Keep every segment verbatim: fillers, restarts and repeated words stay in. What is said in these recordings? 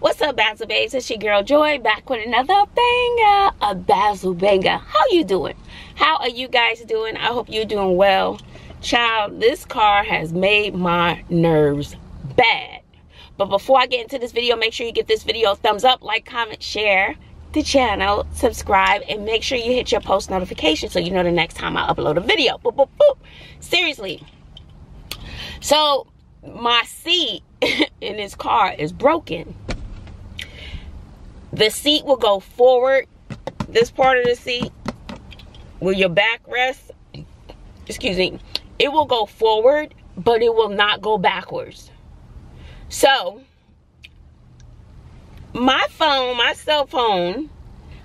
What's up, Bazzle Babes? It's your girl Joy back with another banger, a Bazzle Banga. How you doing? How are you guys doing? I hope you're doing well. Child, this car has made my nerves bad. But before I get into this video, make sure you give this video a thumbs up, like, comment, share the channel, subscribe, and make sure you hit your post notification so you know the next time I upload a video. Boop, boop, boop. Seriously. So, my seat in this car is broken. The seat will go forward. This part of the seat, with your backrest, excuse me, it will go forward, but it will not go backwards. So, my phone, my cell phone,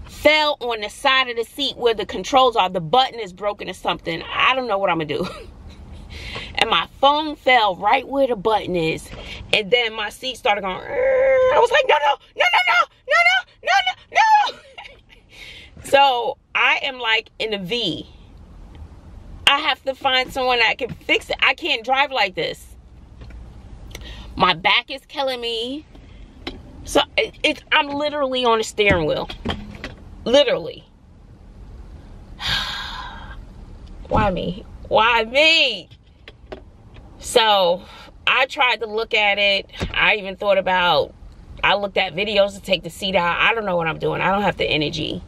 fell on the side of the seat where the controls are. The button is broken or something. I don't know what I'm going to do. And my phone fell right where the button is. And then my seat started going, I was like, no, no, no, no, no, no, no, no, no. So I am like in a V. I have to find someone that can fix it. I can't drive like this. My back is killing me. So it, it, I'm literally on a steering wheel. Literally. Why me? Why me? So I tried to look at it. I even thought about, I looked at videos to take the seat out. I don't know what I'm doing. I don't have the energy.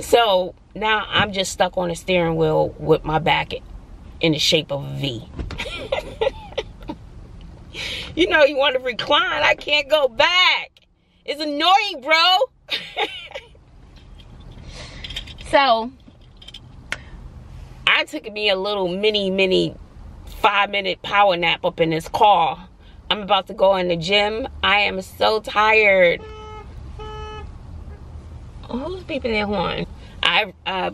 So now I'm just stuck on a steering wheel with my back in the shape of a V. You know, you want to recline. I can't go back. It's annoying, bro. So I took me a little mini, mini five minute power nap up in this car. I'm about to go in the gym. I am so tired. Who's peeping their horn? I uh,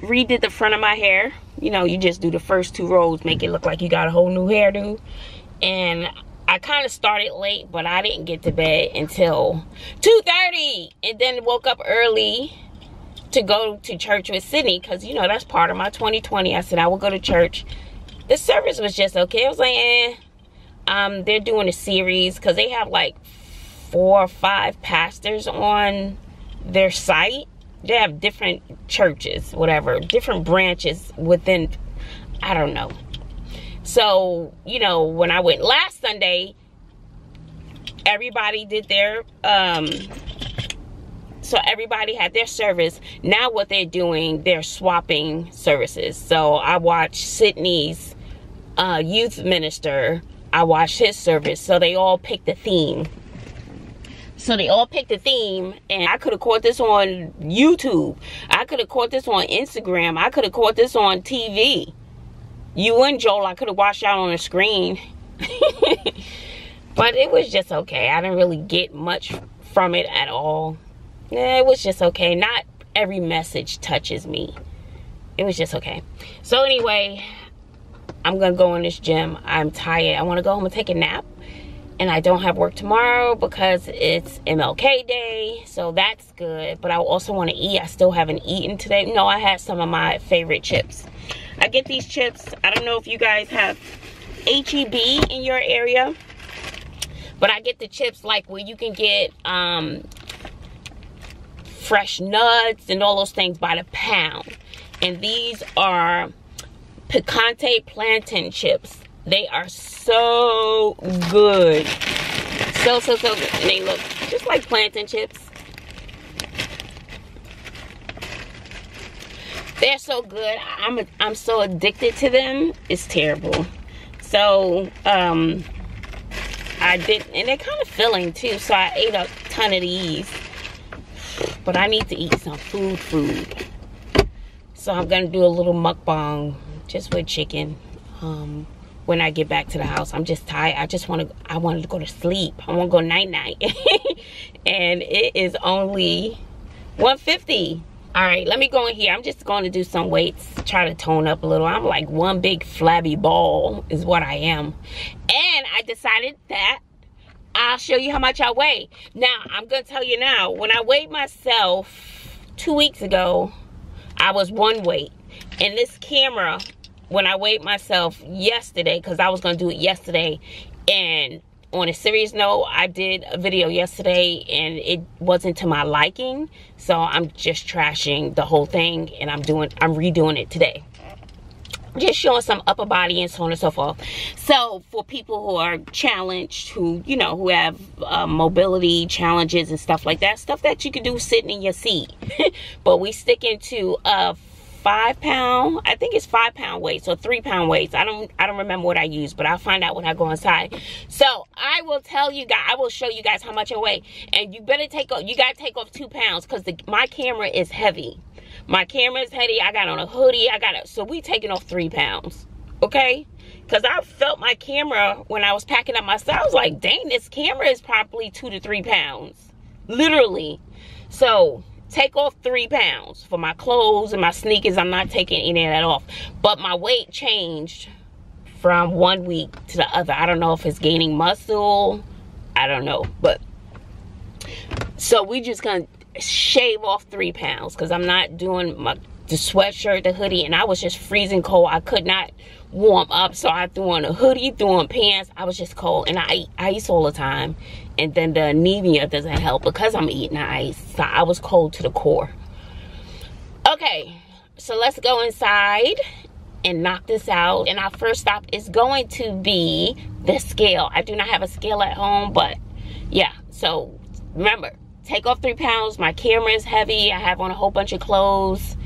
redid the front of my hair. You know, you just do the first two rows, make it look like you got a whole new hairdo. And I kind of started late, but I didn't get to bed until two thirty. And then woke up early to go to church with Sydney. Because, you know, that's part of my twenty twenty. I said I would go to church. The service was just okay. I was like, eh. Um, they're doing a series. Because they have like four or five pastors on their site. They have different churches, whatever. Different branches within, I don't know. So, you know, when I went last Sunday, everybody did their, um, so everybody had their service. Now what they're doing, they're swapping services. So I watched Sydney's uh, youth minister. I watched his service. So they all picked a theme. So they all picked a theme, and I could have caught this on YouTube. I could have caught this on Instagram. I could have caught this on T V. You and Joel, I could have watched out on the screen. But it was just okay. I didn't really get much from it at all. It was just okay. Not every message touches me. It was just okay. So anyway, I'm going to go in this gym. I'm tired. I want to go home and take a nap. And I don't have work tomorrow because it's M L K Day. So that's good. But I also want to eat. I still haven't eaten today. No, I had some of my favorite chips. I get these chips. I don't know if you guys have H E B in your area, but I get the chips like where you can get um, fresh nuts and all those things by the pound. And these are Tecante plantain chips. They are so good. So, so, so good. And they look just like plantain chips. They're so good. I'm I'm so addicted to them. It's terrible. So um, I did, and they're kind of filling too. So I ate a ton of these, but I need to eat some food, food. So I'm gonna do a little mukbang just with chicken um, when I get back to the house. I'm just tired. I just want to. I wanted to go to sleep. I want to go night night. And it is only one fifty. All right, let me go in here. I'm just going to do some weights, try to tone up a little. I'm like one big flabby ball is what I am. And I decided that I'll show you how much I weigh. Now, I'm going to tell you now, when I weighed myself two weeks ago, I was one weight. And this camera, when I weighed myself yesterday, because I was going to do it yesterday, And on a serious note, I did a video yesterday and it wasn't to my liking, so I'm just trashing the whole thing, and I'm doing I'm redoing it today, just showing some upper body and so on and so forth. So for people who are challenged, who, you know, who have uh, mobility challenges and stuff like that, stuff that you can do sitting in your seat, but we stick into a five pound, I think it's five pound weights or three pound weights. I don't, I don't remember what I use, but I'll find out when I go inside. So I will tell you guys, I will show you guys how much I weigh, and you better take off, you gotta take off two pounds because my camera is heavy. My camera's heavy. I got on a hoodie. I got a, so we taking off three pounds, okay? Because I felt my camera when I was packing up my stuff. I was like, dang, this camera is probably two to three pounds, literally. So take off three pounds for my clothes and my sneakers. I'm not taking any of that off. But my weight changed from one week to the other. I don't know if it's gaining muscle. I don't know, but so we just gonna shave off three pounds, because I'm not doing my the sweatshirt, the hoodie, and I was just freezing cold. I could not warm up, so I threw on a hoodie, threw on pants. I was just cold, and I eat ice all the time, and then the anemia doesn't help because I'm eating ice, so I was cold to the core. Okay, so let's go inside and knock this out. And our first stop is going to be the scale. I do not have a scale at home, but yeah, so remember, take off three pounds. My camera is heavy. I have on a whole bunch of clothes,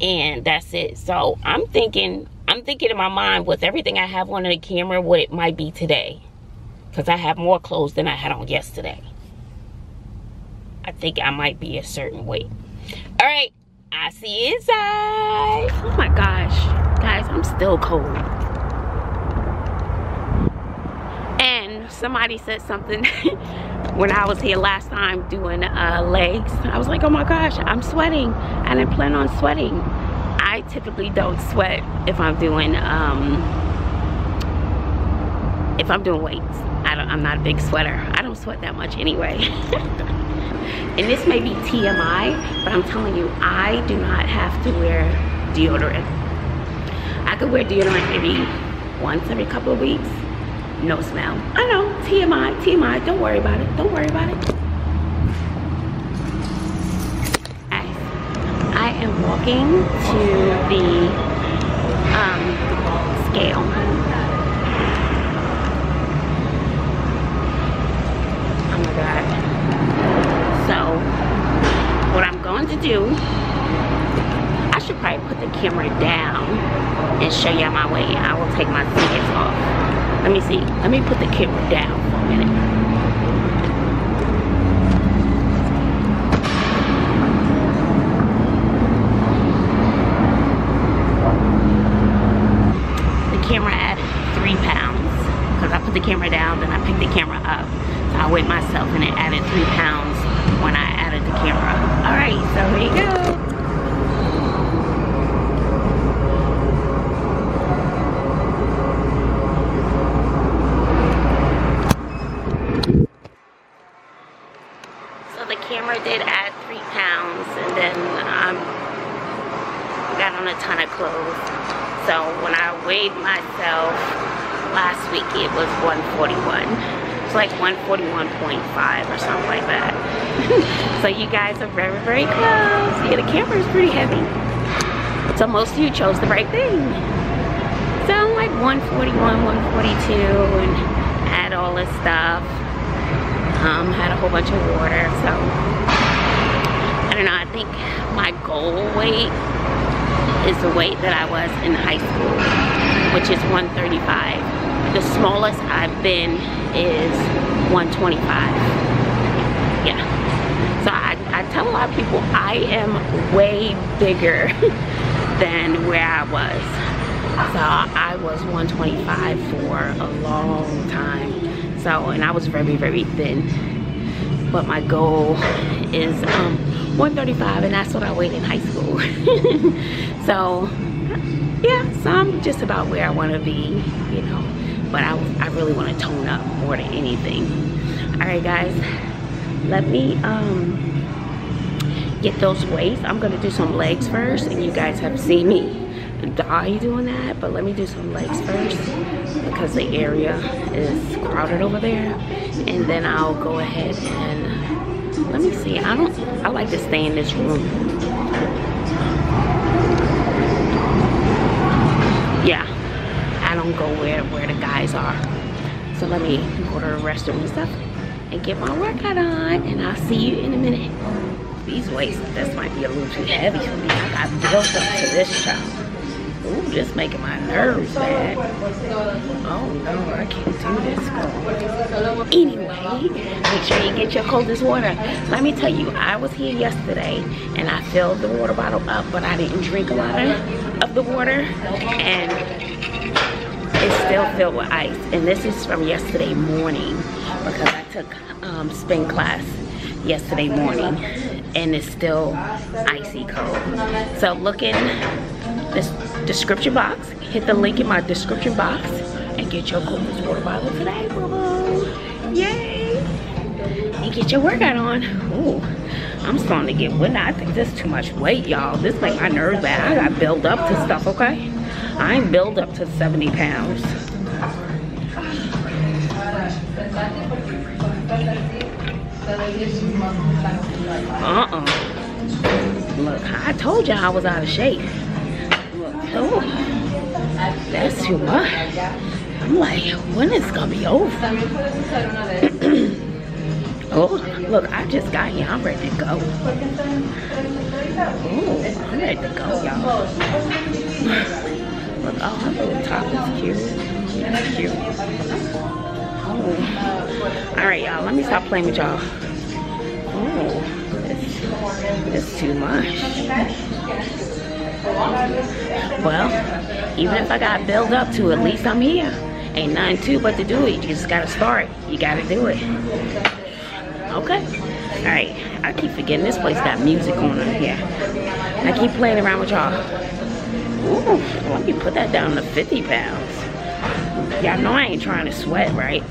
and that's it. So I'm thinking, I'm thinking in my mind with everything I have on the camera, what it might be today, because I have more clothes than I had on yesterday. I think I might be a certain weight. All right, I see you inside. Oh my gosh, guys, I'm still cold. And somebody said something. When I was here last time doing uh, legs, I was like, oh my gosh, I'm sweating. I didn't plan on sweating. I typically don't sweat if I'm doing, um, if I'm doing weights. I don't, I'm not a big sweater. I don't sweat that much anyway. And this may be T M I, but I'm telling you, I do not have to wear deodorant. I could wear deodorant maybe once every couple of weeks. No smell. I know, T M I, T M I, don't worry about it, don't worry about it. I am walking to the um, scale. Oh my God. So, what I'm going to do, I should probably put the camera down and show y'all my weight. I will take my sneakers off. Let me see. Let me put the camera down for a minute. The camera at three pounds. Because I put the camera down, then I picked the camera up. So I weighed myself and it added three pounds when I added the camera. Alright, so here you go. Myself last week it was one forty-one. It's like one forty-one point five or something like that. So you guys are very very close. Yeah, the camera is pretty heavy, so most of you chose the right thing. So I'm like one forty-one, one forty-two, and add all this stuff. Um had a whole bunch of water, so I don't know. I think my goal weight is the weight that I was in high school, which is one thirty-five. The smallest I've been is one twenty-five. Yeah. So I, I tell a lot of people I am way bigger than where I was. So I was one twenty-five for a long time. So, and I was very, very thin. But my goal is um, one thirty-five, and that's what I weighed in high school. So yeah, so I'm just about where I want to be, you know, but I, I really want to tone up more than anything. All right guys, let me um, get those weights. I'm going to do some legs first, and you guys have seen me die doing that, but let me do some legs first because the area is crowded over there, and then I'll go ahead and let me see. I don't I like to stay in this room. Yeah, I don't go where where the guys are. So let me go to the restroom and stuff and get my workout on, and I'll see you in a minute. These weights, this might be a little too heavy for me. I got built up to this child. Ooh, just making my nerves bad. Oh no, I can't do this. Anyway, make sure you get your coldest water. Let me tell you, I was here yesterday and I filled the water bottle up, but I didn't drink a lot of, of the water, and it's still filled with ice. And this is from yesterday morning because I took um, spin class yesterday morning, and it's still icy cold. So look in this description box, hit the link in my description box, and get your coldest water bottle today, boo. Yay! And get your workout on. Ooh, I'm starting to get winded. I think this is too much weight, y'all. This makes my nerves bad. I got built up to stuff, okay? I ain't built up to seventy pounds. Uh-uh. Look, I told y'all I was out of shape. Look, oh, that's too much. I'm like, when is it gonna be over? Oh, look, I just got here. I'm ready to go. Oh, I'm ready to go, y'all. Look, oh, my little top is cute. That's cute. Oh. All right, y'all, let me stop playing with y'all. Oh, it's, it's too much. Well, even if I got built up to, at least I'm here. Ain't nothing too but to do it. You just gotta start. You gotta do it. Okay. Alright. I keep forgetting this place got music on it here. I keep playing around with y'all. Ooh, let me put that down to fifty pounds. Y'all know I ain't trying to sweat, right?